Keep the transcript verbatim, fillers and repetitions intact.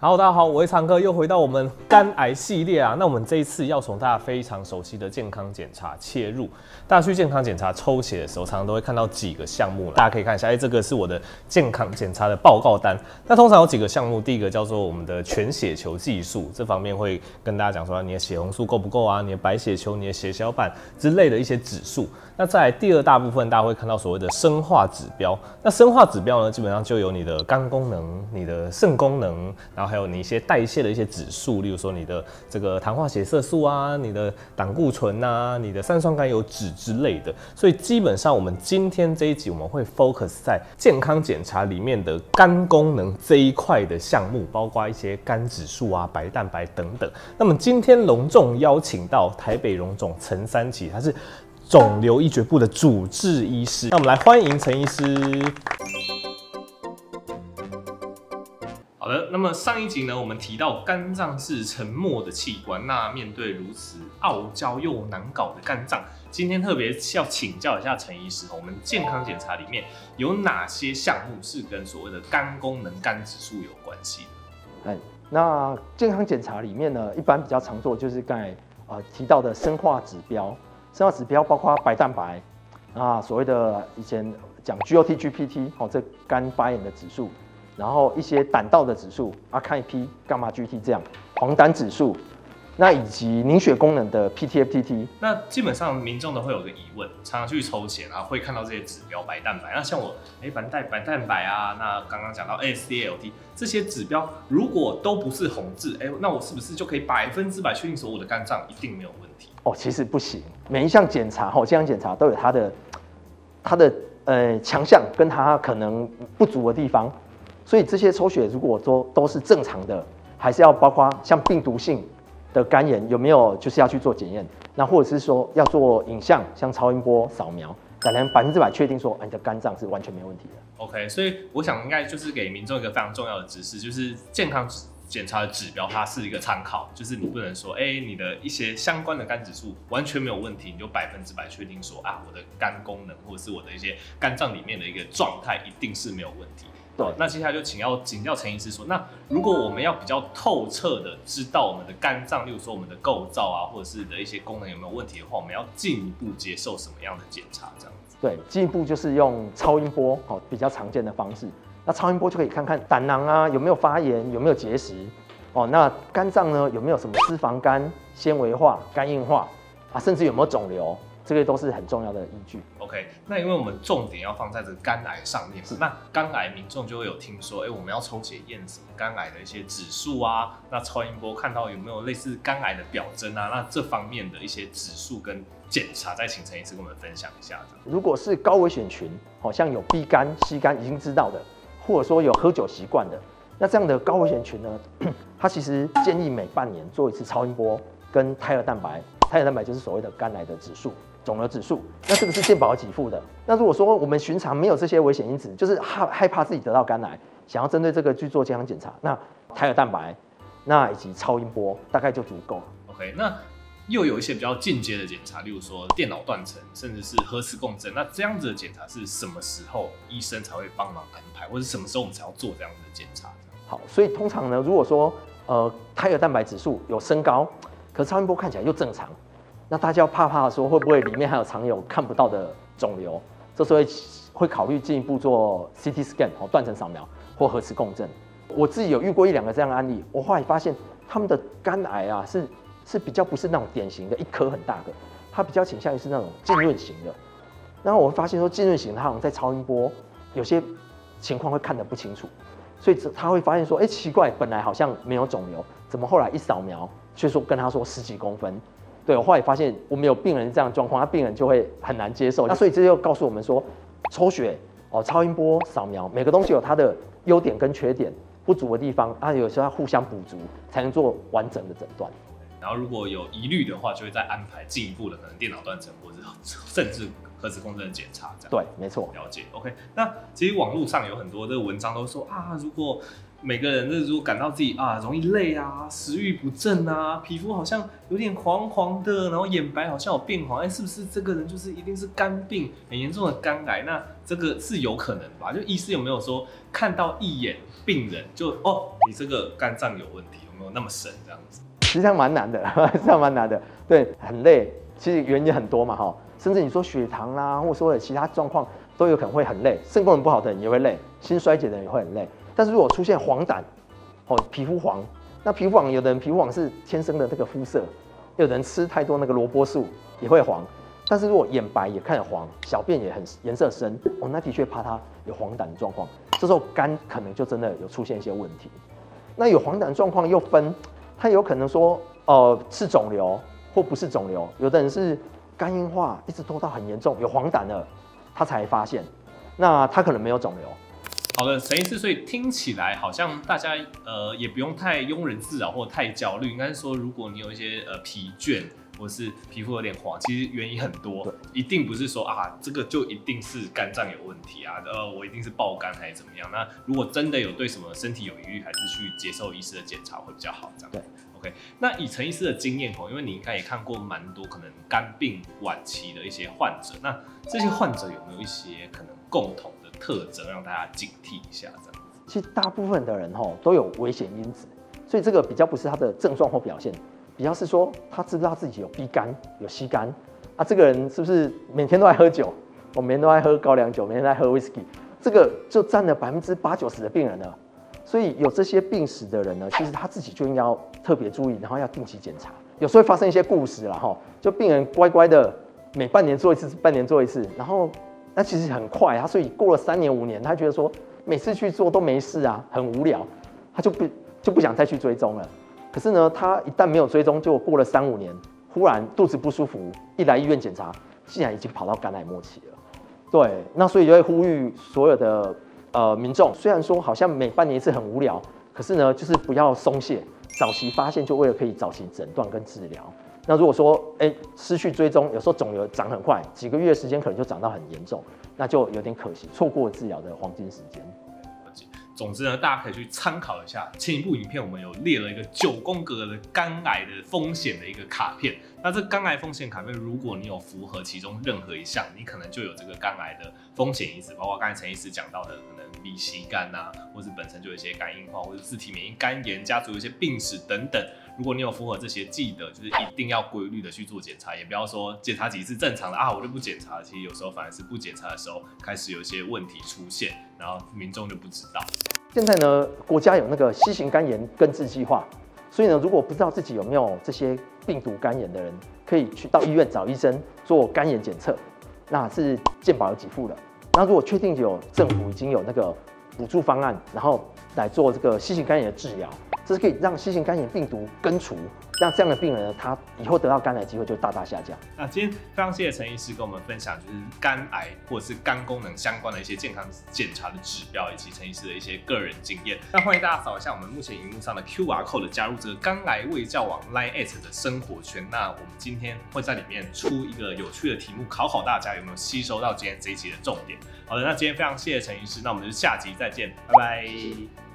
好，大家好，我是常客，又回到我们肝癌系列啊。那我们这一次要从大家非常熟悉的健康检查切入。大家去健康检查抽血的时候，常常都会看到几个项目，大家可以看一下，哎、欸，这个是我的健康检查的报告单。那通常有几个项目，第一个叫做我们的全血球技术，这方面会跟大家讲说、啊、你的血红素够不够啊，你的白血球、你的血小板之类的一些指数。那再来第二大部分，大家会看到所谓的生化指标。那生化指标呢，基本上就有你的肝功能、你的肾功能，然后 还有你一些代谢的一些指数，例如说你的这个糖化血色素啊、你的胆固醇啊、你的三酸甘油酯之类的。所以基本上我们今天这一集我们会 focus 在健康检查里面的肝功能这一块的项目，包括一些肝指数啊、白蛋白等等。那么今天隆重邀请到台北荣总陈三奇，他是肿瘤医学部的主治医师。那我们来欢迎陈医师。 好的，那么上一集呢，我们提到肝脏是沉默的器官，那面对如此傲娇又难搞的肝脏，今天特别要请教一下陈医师，我们健康检查里面有哪些项目是跟所谓的肝功能、肝指数有关系的？哎，那健康检查里面呢，一般比较常做就是刚才呃提到的生化指标，生化指标包括白蛋白啊，所谓的以前讲 G O T、G P T， 好、哦，这肝发炎的指数。 然后一些胆道的指数，阿卡 P、伽马 G T 这样，黄疸指数，那以及凝血功能的 P T F T T。那基本上民众都会有个疑问，常常去抽血啊，会看到这些指标白蛋白。那像我，哎，白蛋白蛋白啊，那刚刚讲到 S C L T 这些指标，如果都不是红字，哎，那我是不是就可以百分之百确定说我的肝脏一定没有问题？哦，其实不行，每一项检查，哦，这项检查都有它的它的呃强项跟它可能不足的地方。 所以这些抽血如果都都是正常的，还是要包括像病毒性的肝炎有没有，就是要去做检验，那或者是说要做影像，像超音波扫描，才能百分之百确定说、啊、你的肝脏是完全没问题的。OK， 所以我想应该就是给民众一个非常重要的知识，就是健康检查的指标它是一个参考，就是你不能说，哎、欸，你的一些相关的肝指数完全没有问题，你就百分之百确定说啊，我的肝功能或者是我的一些肝脏里面的一个状态一定是没有问题。 那接下来就请要请教陈医师说，那如果我们要比较透彻的知道我们的肝脏，例如说我们的构造啊，或者是的一些功能有没有问题的话，我们要进一步接受什么样的检查？这样子？对，进一步就是用超音波，哦，比较常见的方式。那超音波就可以看看胆囊啊有没有发炎，有没有结石，哦，那肝脏呢有没有什么脂肪肝、纤维化、肝硬化啊，甚至有没有肿瘤。 这个都是很重要的依据。OK， 那因为我们重点要放在这个肝癌上面，那肝癌民众就会有听说，哎、欸，我们要抽血验什么肝癌的一些指数啊，那超音波看到有没有类似肝癌的表征啊，那这方面的一些指数跟检查，再请陈医师跟我们分享一下。如果是高危险群，好像有 B 肝、C 肝已经知道的，或者说有喝酒习惯的，那这样的高危险群呢，它其实建议每半年做一次超音波跟胎儿蛋白，胎儿蛋白就是所谓的肝癌的指数。 肿瘤指数，那这个是健保给付的。那如果说我们寻常没有这些危险因子，就是害害怕自己得到肝癌，想要针对这个去做健康检查，那胎儿蛋白，那以及超音波大概就足够了。OK， 那又有一些比较进阶的检查，例如说电脑断层，甚至是核磁共振。那这样子的检查是什么时候医生才会帮忙安排，或者什么时候我们才要做这样子的检查？好，所以通常呢，如果说呃胎儿蛋白指数有升高，可是超音波看起来又正常。 那大家怕怕说会不会里面还有藏有看不到的肿瘤？这时候会考虑进一步做 C T scan 哦，断层扫描或核磁共振。我自己有遇过一两个这样的案例，我后来发现他们的肝癌啊是是比较不是那种典型的一颗很大的，它比较倾向于是那种浸润型的。然后我会发现说浸润型它好像在超音波有些情况会看得不清楚，所以他会发现说，哎、欸，奇怪，本来好像没有肿瘤，怎么后来一扫描却说跟他说十几公分。 对，我后来发现我们有病人这样的状况，他病人就会很难接受。那所以这就告诉我们说，抽血、哦、超音波、扫描，每个东西有它的优点跟缺点，不足的地方，啊，有时候它互相补足，才能做完整的诊断。然后如果有疑虑的话，就会再安排进一步的可能电脑断层或者甚至核磁共振的检查。这样对，没错。了解。OK， 那其实网络上有很多的文章都说啊，如果每个人如果感到自己啊容易累啊、食欲不振啊、皮肤好像有点黄黄的，然后眼白好像有变黄，哎、欸，是不是这个人就是一定是肝病，很严重的肝癌？那这个是有可能吧？就医师有没有说看到一眼病人就哦，你这个肝脏有问题，有没有那么深这样子？实际上蛮难的，实际上蛮难的，对，很累，其实原因很多嘛哈，甚至你说血糖啦、啊，或者说有其他状况都有可能会很累，肾功能不好的人也会累，心衰竭的人也会很累。但是如果出现黄疸，哦，皮肤黄，那皮肤黄有的人皮肤黄是天生的这个肤色，有的人吃太多那个萝卜素也会黄。但是如果眼白也看着黄，小便也很颜色深，哦，那的确怕他有黄疸状况。这时候肝可能就真的有出现一些问题。那有黄疸状况又分，他有可能说，呃，是肿瘤或不是肿瘤。有的人是肝硬化，一直拖到很严重，有黄疸了，他才发现，那他可能没有肿瘤。好的，沈医师，所以听起来好像大家呃也不用太庸人自扰或太焦虑，应该是说如果你有一些呃疲倦或是皮肤有点黄，其实原因很多，一定不是说啊这个就一定是肝脏有问题啊，呃我一定是爆肝还是怎么样？那如果真的有对什么身体有疑虑，还是去接受医师的检查会比较好，这样子。OK， 那以陈医师的经验哦，因为你应该也看过蛮多可能肝病晚期的一些患者，那这些患者有没有一些可能共同的特征让大家警惕一下？这样，其实大部分的人吼都有危险因子，所以这个比较不是他的症状或表现，比较是说他知不知道自己有 B 肝、有 C 肝啊？这个人是不是每天都爱喝酒？我每天都爱喝高粱酒，每天都爱喝 whisky， 这个就占了百分之八九十的病人了。所以有这些病史的人呢，其实他自己就应该要特别注意，然后要定期检查。有时候会发生一些故事啦哈，就病人乖乖的每半年做一次，半年做一次，然后。那其实很快，他所以过了三年五年，他觉得说每次去做都没事啊，很无聊，他就不就不想再去追踪了。可是呢，他一旦没有追踪，就过了三五年，忽然肚子不舒服，一来医院检查，竟然已经跑到肝癌末期了。对，那所以就会呼吁所有的呃民众，虽然说好像每半年一次很无聊，可是呢，就是不要松懈，早期发现就为了可以早期诊断跟治疗。那如果说，哎、欸，失去追踪，有时候肿瘤长很快，几个月时间可能就长到很严重，那就有点可惜，错过治疗的黄金时间。总之呢，大家可以去参考一下前一部影片，我们有列了一个九宫格的肝癌的风险的一个卡片。那这肝癌风险卡片，如果你有符合其中任何一项，你可能就有这个肝癌的风险因子，包括刚才陈医师讲到的可能 B、C 肝啊，或是本身就有一些肝硬化，或是自体免疫肝炎，家族有一些病史等等。如果你有符合这些，记得就是一定要规律的去做检查，也不要说检查几次正常的啊，我就不检查。其实有时候反而是不检查的时候，开始有一些问题出现，然后民众就不知道。现在呢，国家有那个C型肝炎根治计划，所以呢，如果不知道自己有没有这些病毒肝炎的人，可以去到医院找医生做肝炎检测，那是健保有给付的。那如果确定有政府已经有那个补助方案，然后来做这个C型肝炎的治疗。这是可以让新型肝炎病毒根除，让这样的病人呢，他以后得到肝癌机会就大大下降。那今天非常谢谢陈医师跟我们分享，就是肝癌或者是肝功能相关的一些健康检查的指标，以及陈医师的一些个人经验。那欢迎大家扫一下我们目前荧幕上的 Q R code， 加入这个肝癌卫教网 Line@ 的生活圈。那我们今天会在里面出一个有趣的题目，考考大家有没有吸收到今天这一集的重点。好的，那今天非常谢谢陈医师，那我们就下集再见，拜拜。